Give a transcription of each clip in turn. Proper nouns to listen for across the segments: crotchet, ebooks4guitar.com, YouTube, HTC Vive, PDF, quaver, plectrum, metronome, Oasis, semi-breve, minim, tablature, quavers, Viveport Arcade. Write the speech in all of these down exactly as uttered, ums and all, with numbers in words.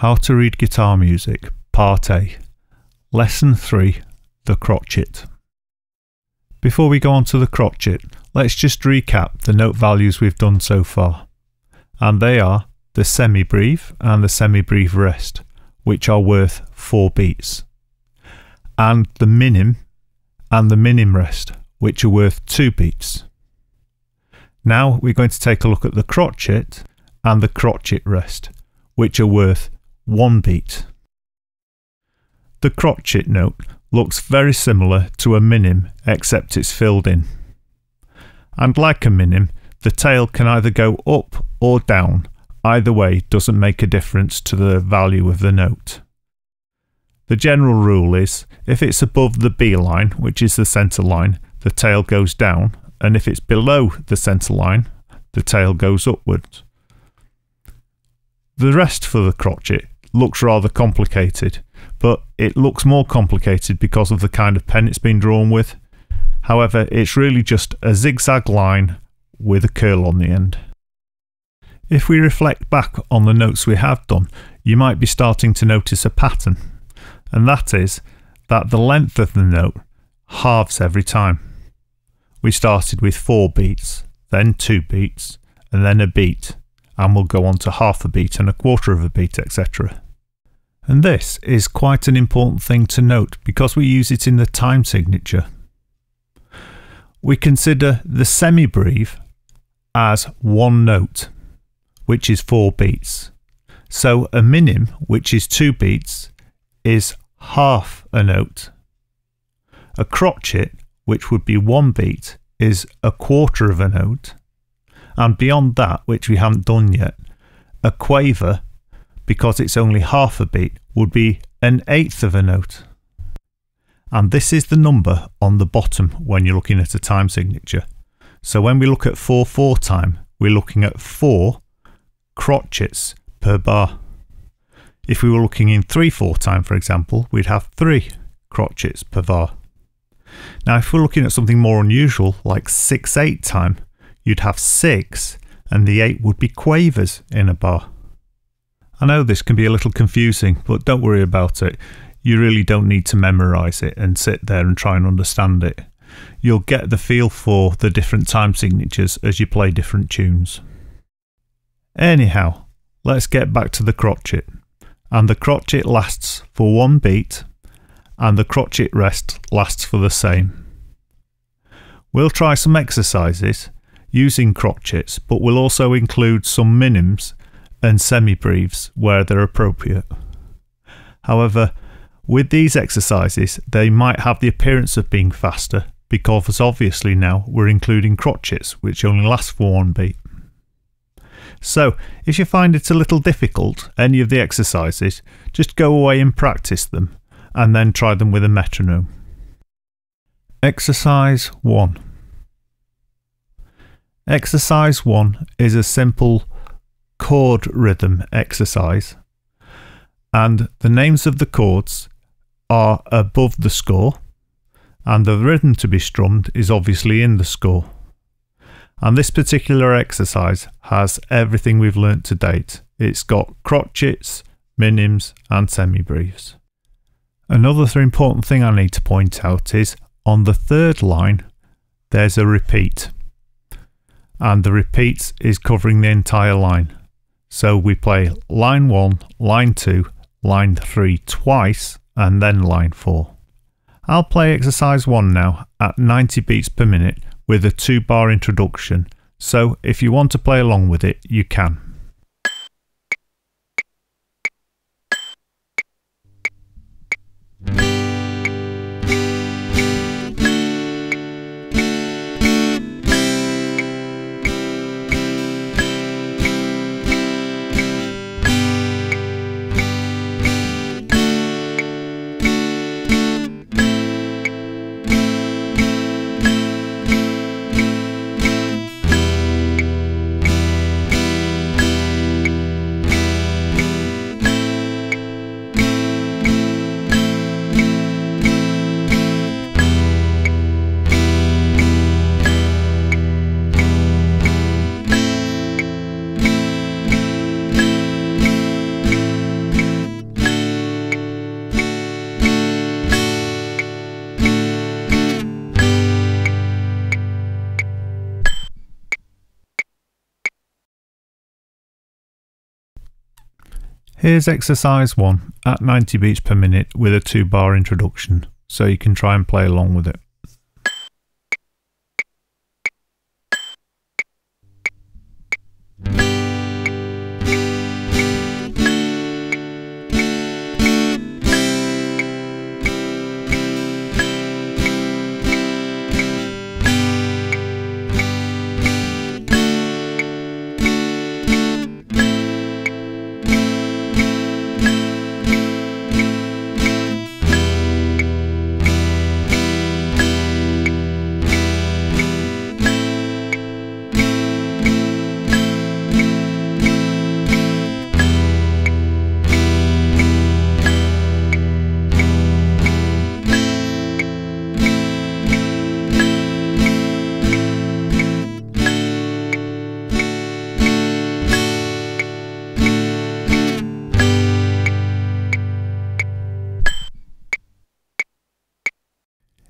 How to Read Guitar Music, Part A, Lesson three, The Crotchet. Before we go on to the crotchet, let's just recap the note values we've done so far. And they are the semi-breve and the semi-breve rest, which are worth four beats. And the minim and the minim rest, which are worth two beats. Now we're going to take a look at the crotchet and the crotchet rest, which are worth one beat. The crotchet note looks very similar to a minim except it's filled in. And like a minim, the tail can either go up or down. Either way doesn't make a difference to the value of the note. The general rule is, if it's above the B line, which is the centre line, the tail goes down, and if it's below the centre line, the tail goes upwards. The rest for the crotchet looks rather complicated, but it looks more complicated because of the kind of pen it's been drawn with. However, it's really just a zigzag line with a curl on the end. If we reflect back on the notes we have done, you might be starting to notice a pattern, and that is that the length of the note halves every time. We started with four beats, then two beats, and then a beat, and we'll go on to half a beat and a quarter of a beat, et cetera. And this is quite an important thing to note because we use it in the time signature. We consider the semi-breve as one note, which is four beats. So a minim, which is two beats, is half a note. A crotchet, which would be one beat, is a quarter of a note. And beyond that, which we haven't done yet, a quaver, because it's only half a beat, would be an eighth of a note. And this is the number on the bottom when you're looking at a time signature. So when we look at four four time, we're looking at four crotchets per bar. If we were looking in three four time, for example, we'd have three crotchets per bar. Now if we're looking at something more unusual, like six eight time, you'd have six, and the eight would be quavers in a bar. I know this can be a little confusing, but don't worry about it. You really don't need to memorise it and sit there and try and understand it. You'll get the feel for the different time signatures as you play different tunes. Anyhow, let's get back to the crotchet. And the crotchet lasts for one beat, and the crotchet rest lasts for the same. We'll try some exercises using crotchets, but we'll also include some minims and semi-breves where they're appropriate. However, with these exercises, they might have the appearance of being faster because obviously now we're including crotchets, which only last for one beat. So, if you find it a little difficult, any of the exercises, just go away and practice them and then try them with a metronome. Exercise one. Exercise one is a simple chord rhythm exercise, and the names of the chords are above the score, and the rhythm to be strummed is obviously in the score. And this particular exercise has everything we've learnt to date. It's got crotchets, minims and semi-breves. Another important thing I need to point out is on the third line there's a repeat. And the repeat is covering the entire line. So we play line one, line two, line three twice, and then line four. I'll play exercise one now at ninety beats per minute with a two bar introduction, so if you want to play along with it, you can. Here's exercise one at ninety beats per minute with a two bar introduction, so you can try and play along with it.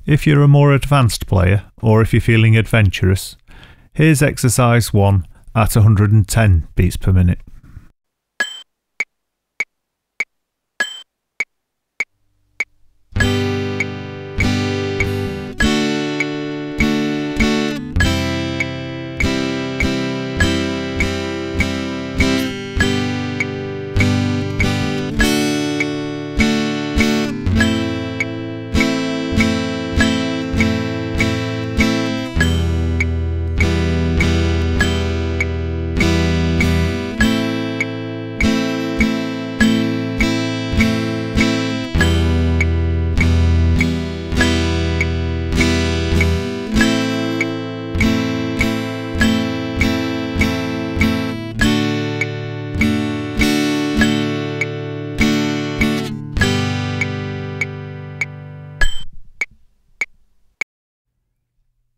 If you're a more advanced player, or if you're feeling adventurous, here's exercise one at one hundred and ten beats per minute.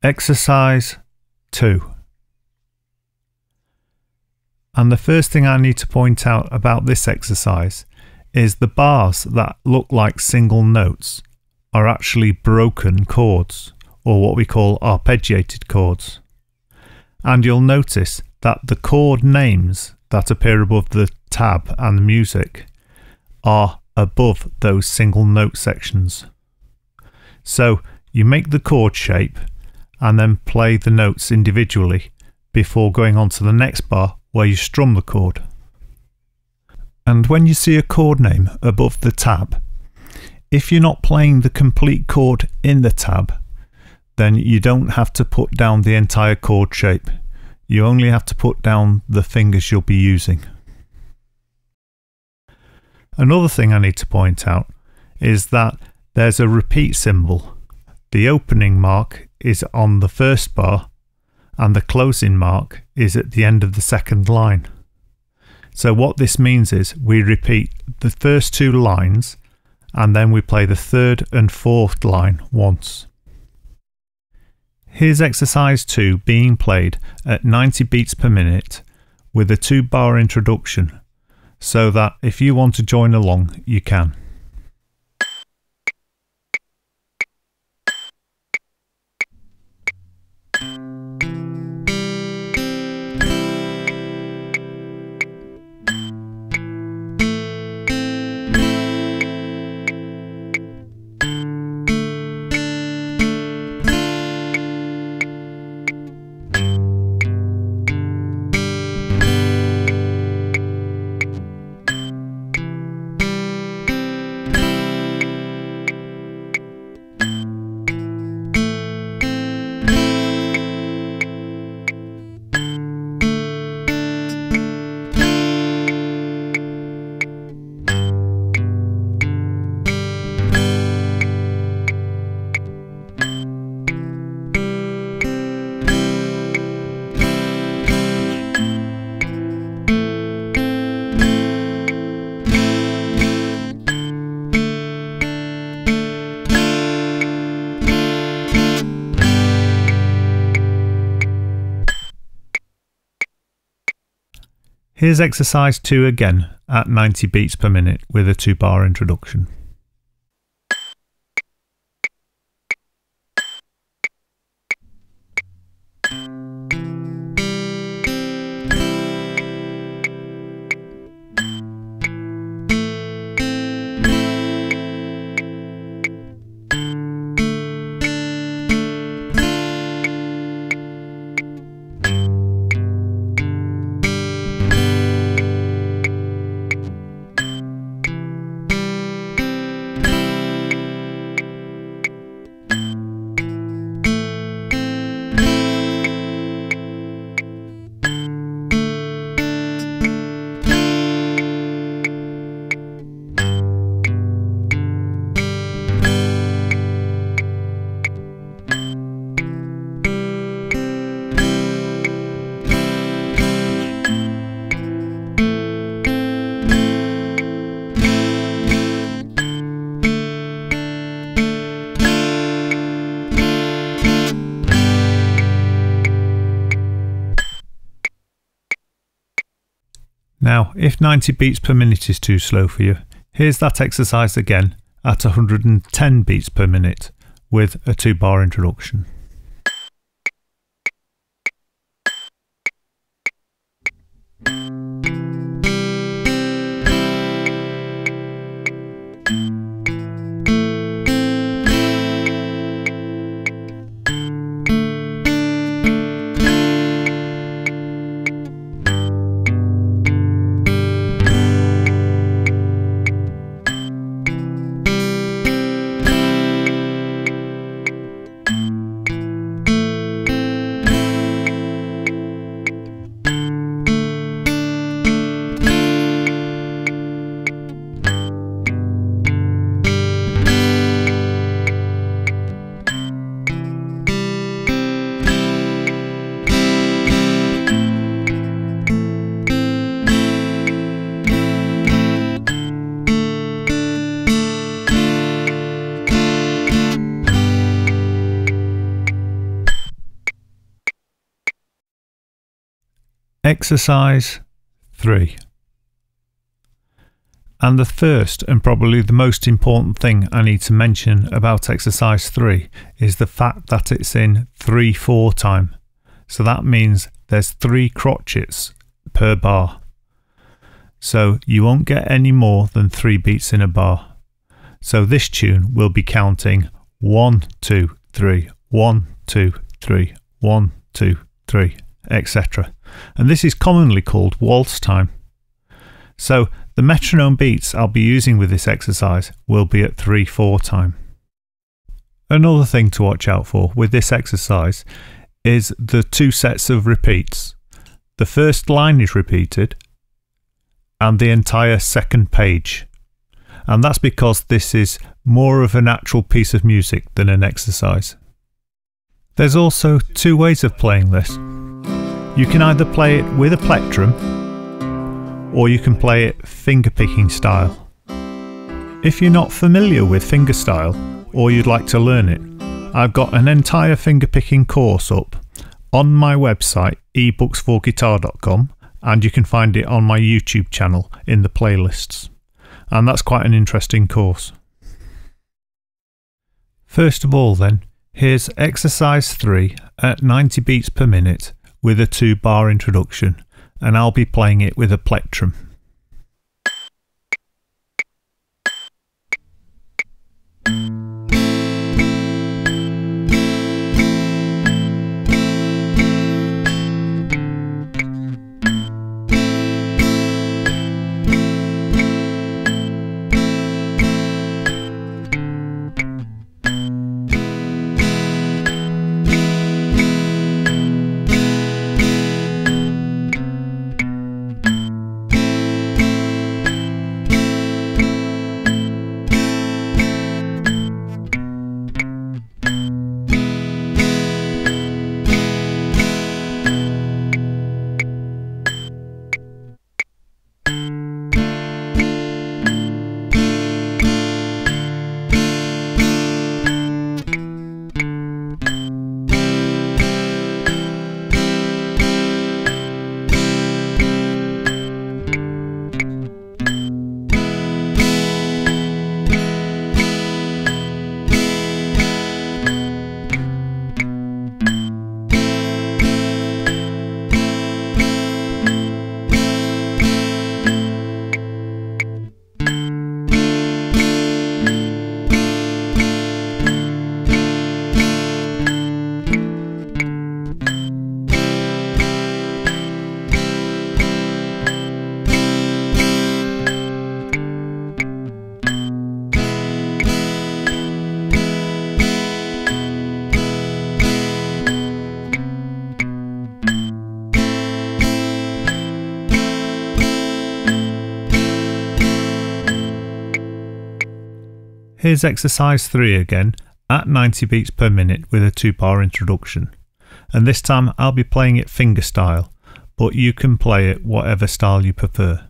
Exercise two. And the first thing I need to point out about this exercise is the bars that look like single notes are actually broken chords, or what we call arpeggiated chords. And you'll notice that the chord names that appear above the tab and the music are above those single note sections. So you make the chord shape and then play the notes individually before going on to the next bar where you strum the chord. And when you see a chord name above the tab, if you're not playing the complete chord in the tab, then you don't have to put down the entire chord shape. You only have to put down the fingers you'll be using. Another thing I need to point out is that there's a repeat symbol. The opening mark is on the first bar and the closing mark is at the end of the second line. So what this means is we repeat the first two lines and then we play the third and fourth line once. Here's exercise two being played at ninety beats per minute with a two bar introduction, so that if you want to join along you can. Here's exercise two again at ninety beats per minute with a two bar introduction. Now, if ninety beats per minute is too slow for you, here's that exercise again at one hundred ten beats per minute with a two-bar introduction. Exercise three. And the first and probably the most important thing I need to mention about exercise three is the fact that it's in three four time. So that means there's three crotchets per bar. So you won't get any more than three beats in a bar. So this tune will be counting one, two, three, one, two, three, one, two, three, et cetera. And this is commonly called waltz time. So the metronome beats I'll be using with this exercise will be at three four time. Another thing to watch out for with this exercise is the two sets of repeats. The first line is repeated and the entire second page. And that's because this is more of an actual piece of music than an exercise. There's also two ways of playing this. You can either play it with a plectrum, or you can play it fingerpicking style. If you're not familiar with fingerstyle, or you'd like to learn it, I've got an entire fingerpicking course up on my website ebooks four guitar dot com, and you can find it on my YouTube channel in the playlists. And that's quite an interesting course. First of all then, here's exercise three at ninety beats per minute with a two bar introduction, and I'll be playing it with a plectrum. Here's exercise three again at ninety beats per minute with a two bar introduction, and this time I'll be playing it finger style, but you can play it whatever style you prefer.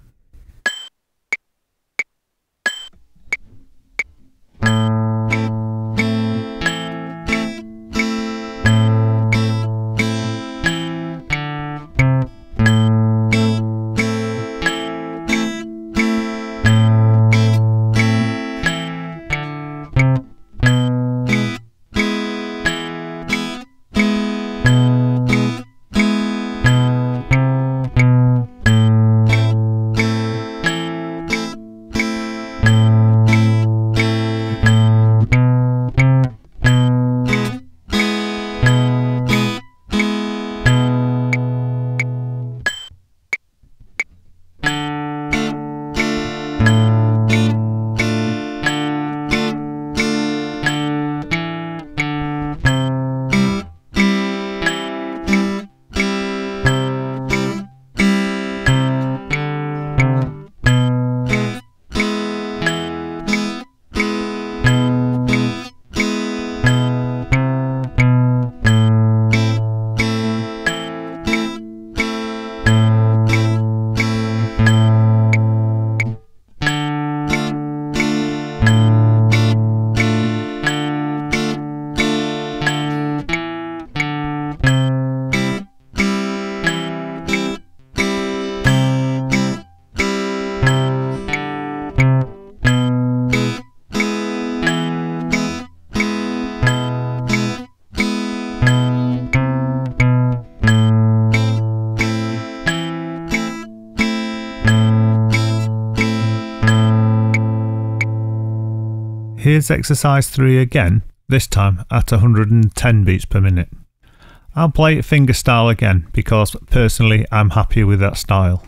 here's exercise three again, this time at one hundred ten beats per minute. I'll play it finger style again because personally I'm happy with that style.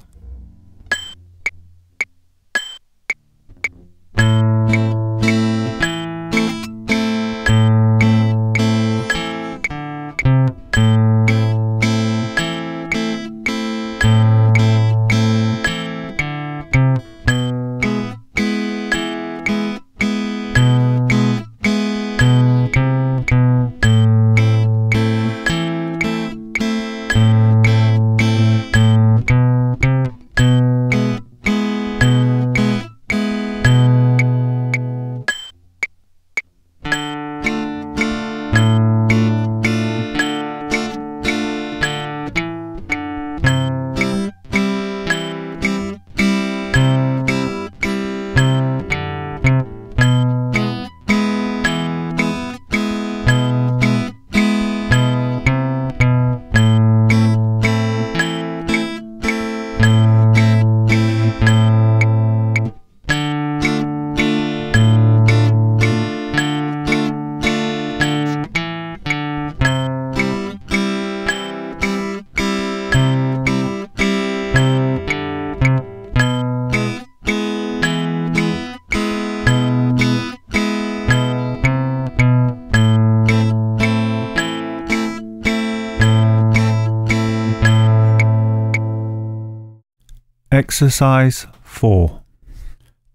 Exercise four.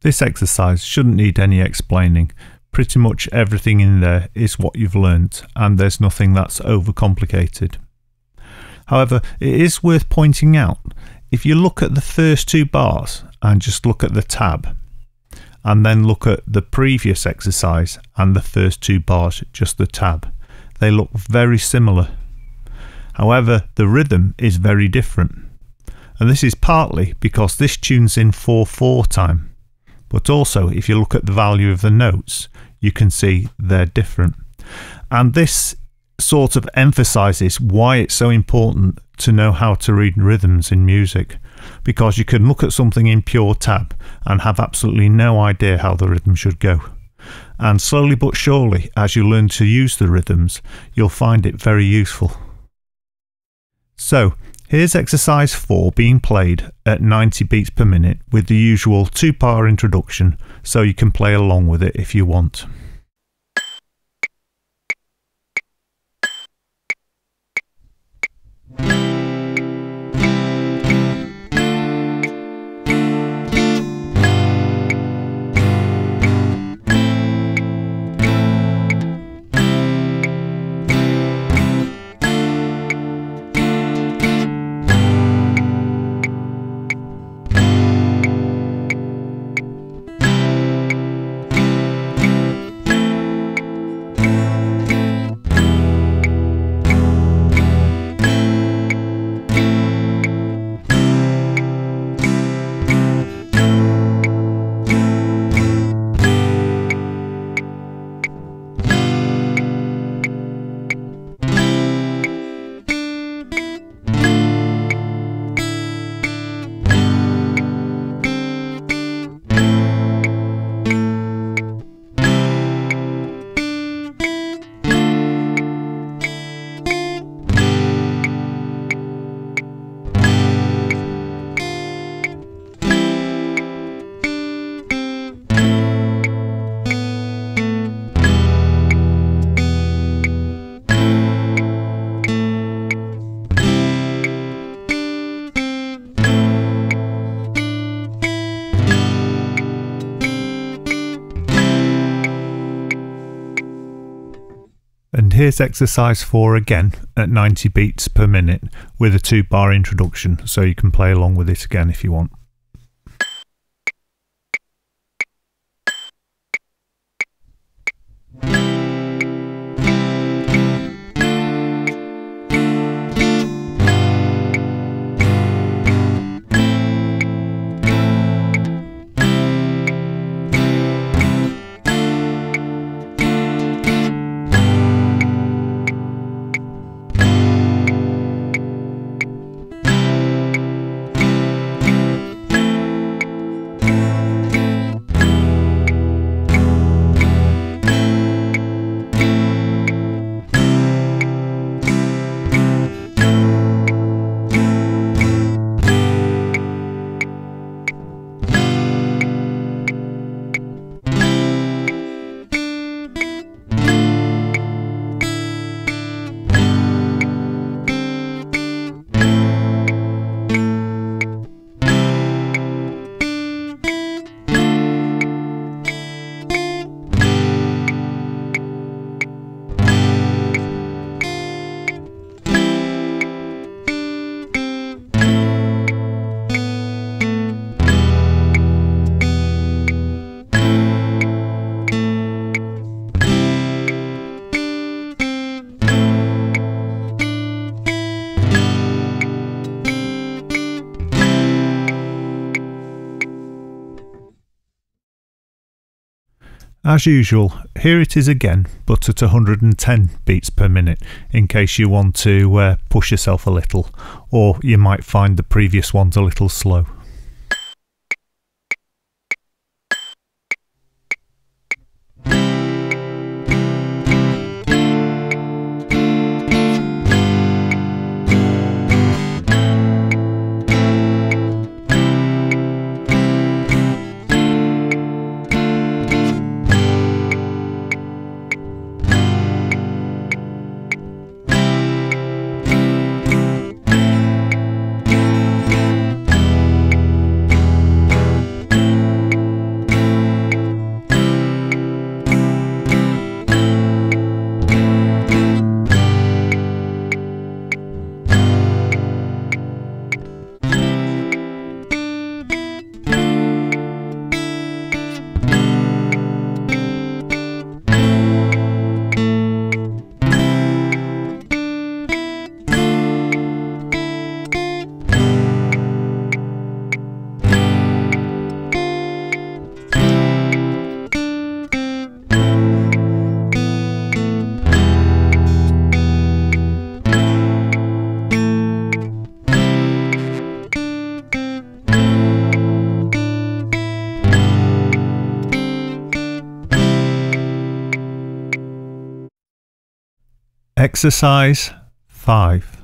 This exercise shouldn't need any explaining. Pretty much everything in there is what you've learnt, and there's nothing that's overcomplicated. However, it is worth pointing out, if you look at the first two bars and just look at the tab, and then look at the previous exercise and the first two bars, just the tab, they look very similar. However, the rhythm is very different. And this is partly because this tunes in four four time, but also if you look at the value of the notes, you can see they're different. And this sort of emphasises why it's so important to know how to read rhythms in music, because you can look at something in pure tab and have absolutely no idea how the rhythm should go. And slowly but surely, as you learn to use the rhythms, you'll find it very useful. So, here's exercise four being played at ninety beats per minute with the usual two-part introduction, so you can play along with it if you want. And here's exercise four again at ninety beats per minute with a two bar introduction, so you can play along with it again if you want. As usual, here it is again, but at one hundred and ten beats per minute, in case you want to uh, push yourself a little, or you might find the previous ones a little slow. Exercise five.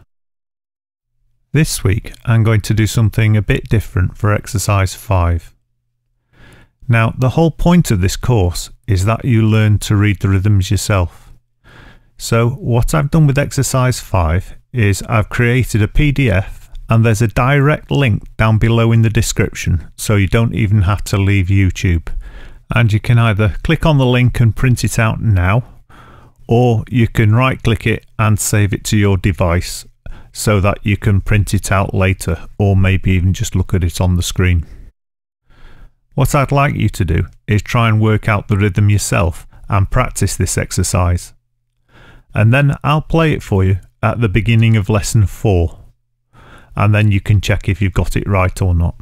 This week I'm going to do something a bit different for exercise five. Now, the whole point of this course is that you learn to read the rhythms yourself. So what I've done with exercise five is I've created a P D F, and there's a direct link down below in the description, so you don't even have to leave YouTube. And you can either click on the link and print it out now, or you can right click it and save it to your device so that you can print it out later, or maybe even just look at it on the screen. What I'd like you to do is try and work out the rhythm yourself and practice this exercise. And then I'll play it for you at the beginning of lesson four. And then you can check if you've got it right or not.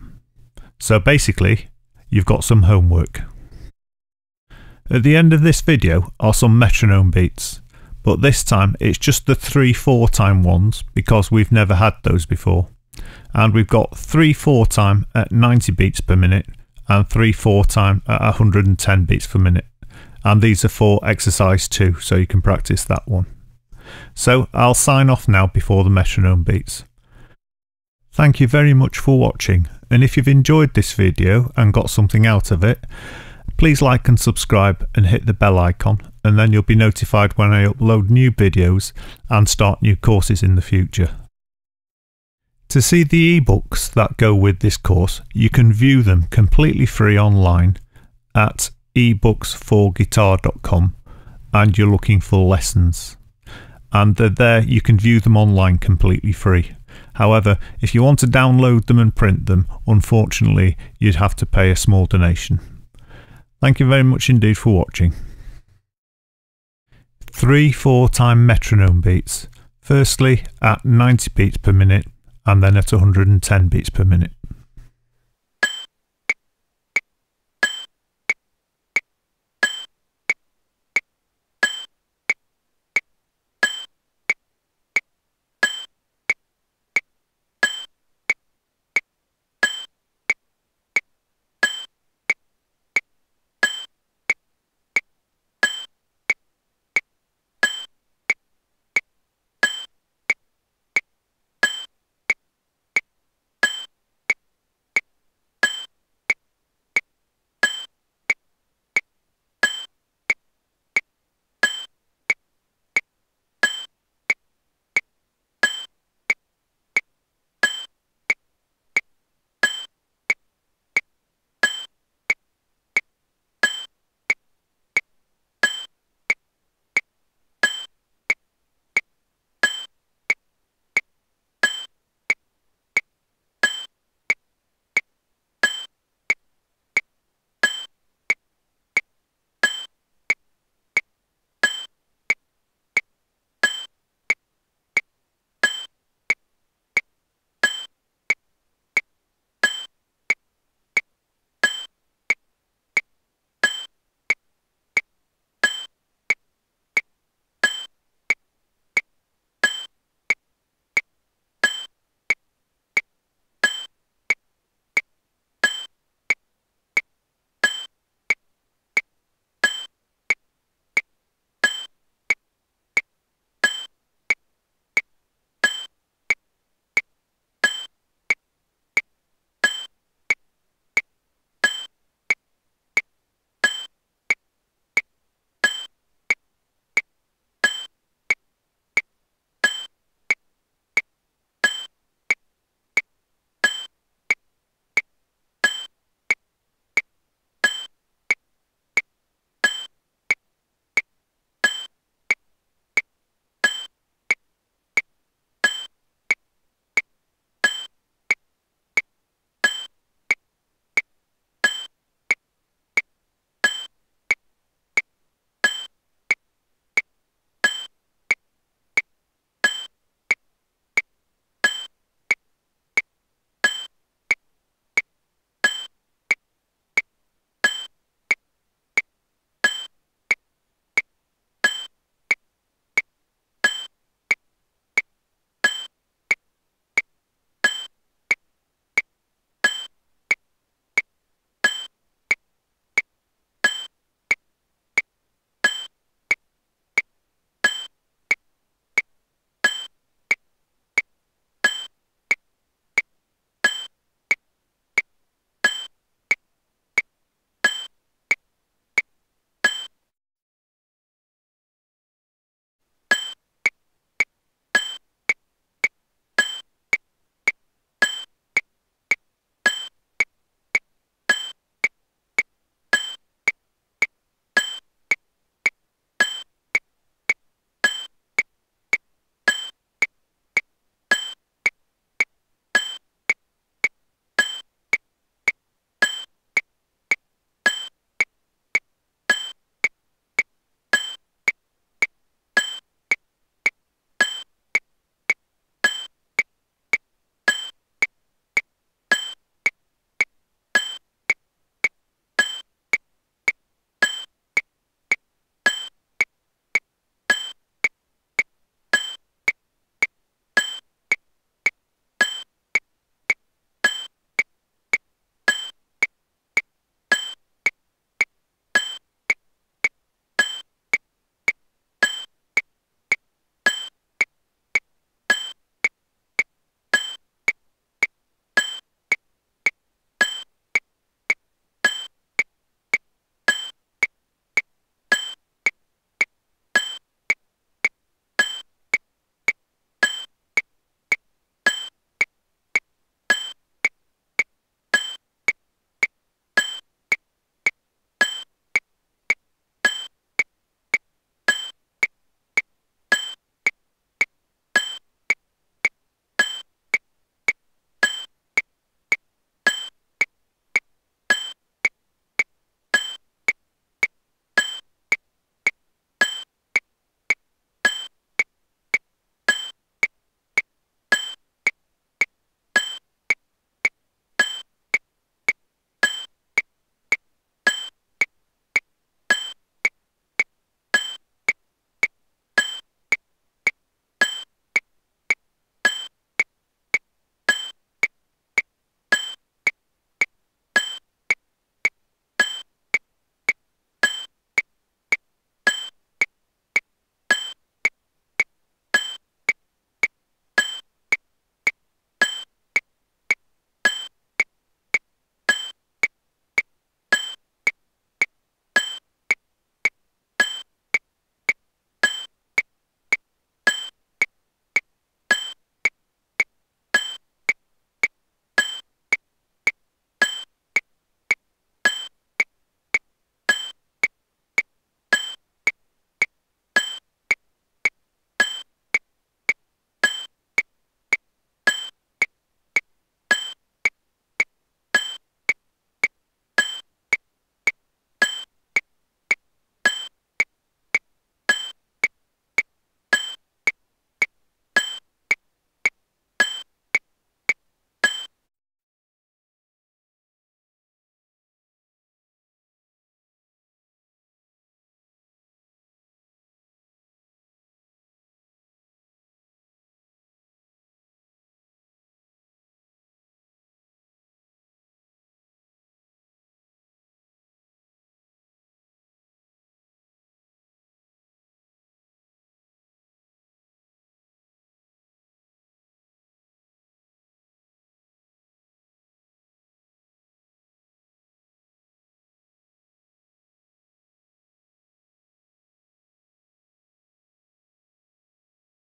So basically, you've got some homework. At the end of this video are some metronome beats, but this time it's just the three four time ones because we've never had those before. And we've got three four time at ninety beats per minute and three four time at one hundred and ten beats per minute. And these are for exercise two, so you can practice that one. So I'll sign off now before the metronome beats. Thank you very much for watching, and if you've enjoyed this video and got something out of it, please like and subscribe and hit the bell icon, and then you'll be notified when I upload new videos and start new courses in the future. To see the ebooks that go with this course, you can view them completely free online at ebooks four guitar dot com, and you're looking for lessons. And they're there, you can view them online completely free. However, if you want to download them and print them, unfortunately, you'd have to pay a small donation. Thank you very much indeed for watching. three four time metronome beats, firstly at ninety beats per minute and then at one hundred and ten beats per minute.